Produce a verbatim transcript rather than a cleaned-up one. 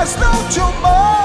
there's no tomorrow.